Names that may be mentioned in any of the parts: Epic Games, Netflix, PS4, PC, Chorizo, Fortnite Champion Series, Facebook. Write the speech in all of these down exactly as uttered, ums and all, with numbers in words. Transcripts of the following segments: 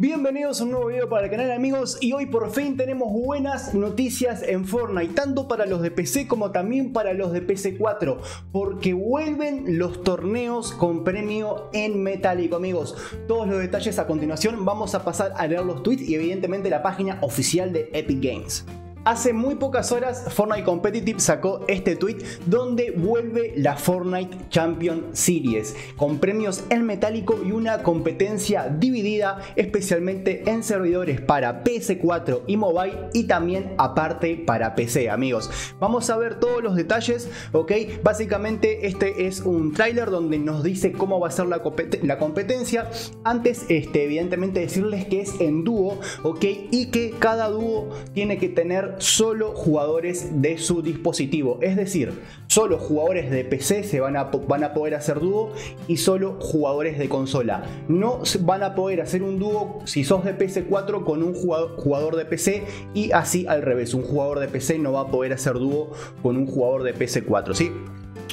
Bienvenidos a un nuevo video para el canal, amigos, y hoy por fin tenemos buenas noticias en Fortnite, tanto para los de P C como también para los de P S cuatro, porque vuelven los torneos con premio en metálico, amigos. Todos los detalles a continuación, vamos a pasar a leer los tweets y evidentemente la página oficial de Epic Games. Hace muy pocas horas Fortnite Competitive sacó este tweet donde vuelve la Fortnite Champion Series con premios en metálico y una competencia dividida especialmente en servidores para P S cuatro y mobile, y también aparte para P C, amigos. Vamos a ver todos los detalles, ok. Básicamente este es un tráiler donde nos dice cómo va a ser la, compet la competencia. Antes este, evidentemente decirles que es en dúo, ok, y que cada dúo tiene que tener solo jugadores de su dispositivo, es decir, solo jugadores de P C se van a, van a poder hacer dúo, y solo jugadores de consola no van a poder hacer un dúo si sos de P S cuatro con un jugador de P C, y así al revés, un jugador de P C no va a poder hacer dúo con un jugador de P S cuatro, ¿sí?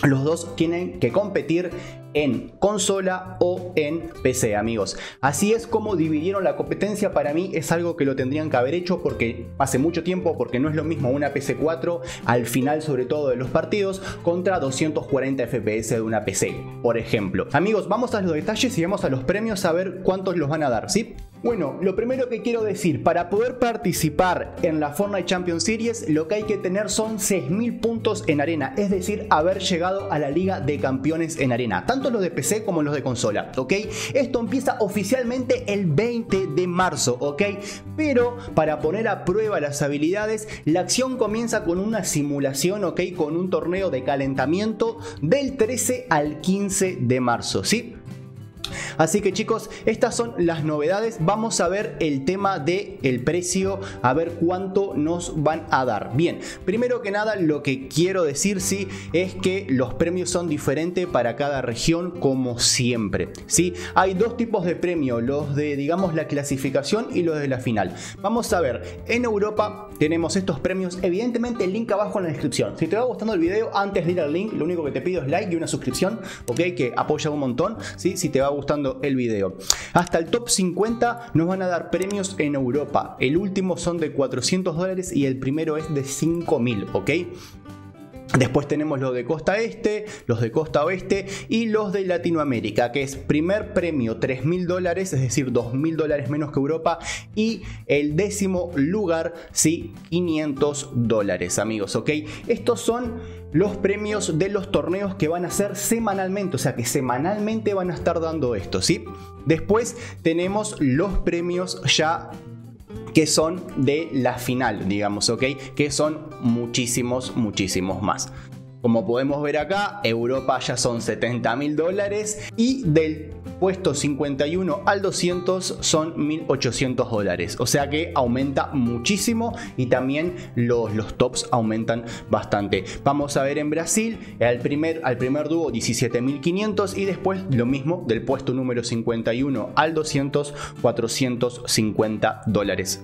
Los dos tienen que competir en consola o en P C, amigos. Así es como dividieron la competencia. Para mí es algo que lo tendrían que haber hecho porque hace mucho tiempo, porque no es lo mismo una P S cuatro al final, sobre todo de los partidos, contra doscientos cuarenta F P S de una P C, por ejemplo. Amigos, vamos a los detalles y vamos a los premios a ver cuántos los van a dar, ¿sí? Bueno, lo primero que quiero decir, para poder participar en la Fortnite Champion Series, lo que hay que tener son seis mil puntos en arena, es decir, haber llegado a la Liga de Campeones en arena, tanto los de P C como los de consola, ¿ok? Esto empieza oficialmente el veinte de marzo, ¿ok? Pero para poner a prueba las habilidades, la acción comienza con una simulación, ¿ok? Con un torneo de calentamiento del trece al quince de marzo, ¿sí? Así que chicos, estas son las novedades. Vamos a ver el tema del precio, a ver cuánto nos van a dar. Bien, primero que nada lo que quiero decir, sí, es que los premios son diferentes para cada región, como siempre, ¿sí? Hay dos tipos de premio, los de, digamos, la clasificación y los de la final. Vamos a ver, en Europa tenemos estos premios, evidentemente el link abajo en la descripción. Si te va gustando el video, antes de ir al link, lo único que te pido es like y una suscripción, ok, que apoya un montón, ¿sí? Si te va gustando el video. Hasta el top cincuenta nos van a dar premios en Europa. El último son de cuatrocientos dólares y el primero es de cinco mil, ¿ok? Después tenemos los de costa este, los de costa oeste y los de Latinoamérica, que es primer premio tres mil dólares, es decir, dos mil dólares menos que Europa, y el décimo lugar, sí, quinientos dólares, amigos, ¿ok? Estos son los premios de los torneos que van a hacer semanalmente, o sea que semanalmente van a estar dando esto, ¿sí? Después tenemos los premios ya que son de la final, digamos, ¿ok? Que son muchísimos, muchísimos más. Como podemos ver acá, Europa ya son setenta mil dólares y del puesto cincuenta y uno al doscientos son mil ochocientos dólares. O sea que aumenta muchísimo y también los, los tops aumentan bastante. Vamos a ver en Brasil, al primer, al primer dúo diecisiete mil quinientos y después lo mismo del puesto número cincuenta y uno al doscientos, cuatrocientos cincuenta dólares.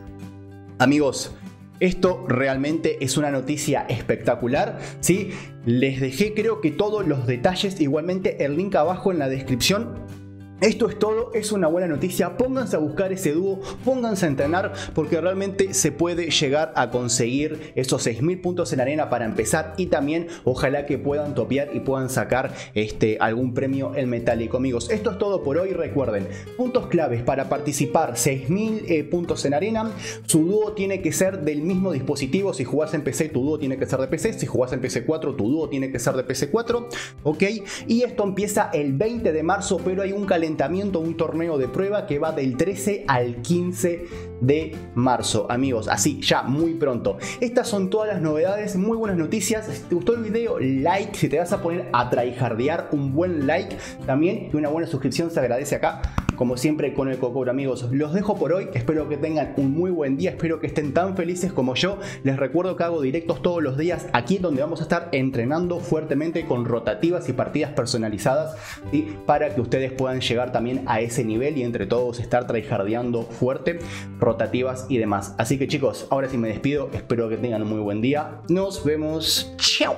Amigos, esto realmente es una noticia espectacular, ¿sí? Les dejé, creo que todos los detalles, igualmente el link abajo en la descripción. Esto es todo, es una buena noticia, pónganse a buscar ese dúo, pónganse a entrenar, porque realmente se puede llegar a conseguir esos seis mil puntos en arena para empezar, y también ojalá que puedan topear y puedan sacar este, algún premio en metálico, amigos. Esto es todo por hoy, recuerden, puntos claves para participar, seis mil eh, puntos en arena, su dúo tiene que ser del mismo dispositivo, si jugás en P C tu dúo tiene que ser de P C, si jugás en P S cuatro tu dúo tiene que ser de P S cuatro, ok, y esto empieza el veinte de marzo, pero hay un calendario, un torneo de prueba que va del trece al quince de marzo, amigos, así ya muy pronto. Estas son todas las novedades, muy buenas noticias. Si te gustó el video, like, si te vas a poner a tryhardear, un buen like también y una buena suscripción se agradece acá, como siempre con el cocobro, amigos. Los dejo por hoy, espero que tengan un muy buen día, espero que estén tan felices como yo. Les recuerdo que hago directos todos los días aquí, donde vamos a estar entrenando fuertemente con rotativas y partidas personalizadas, y ¿sí? Para que ustedes puedan llegar también a ese nivel y entre todos estar tryhardeando fuerte, rotativas y demás. Así que chicos, ahora sí me despido, espero que tengan un muy buen día, nos vemos, chao.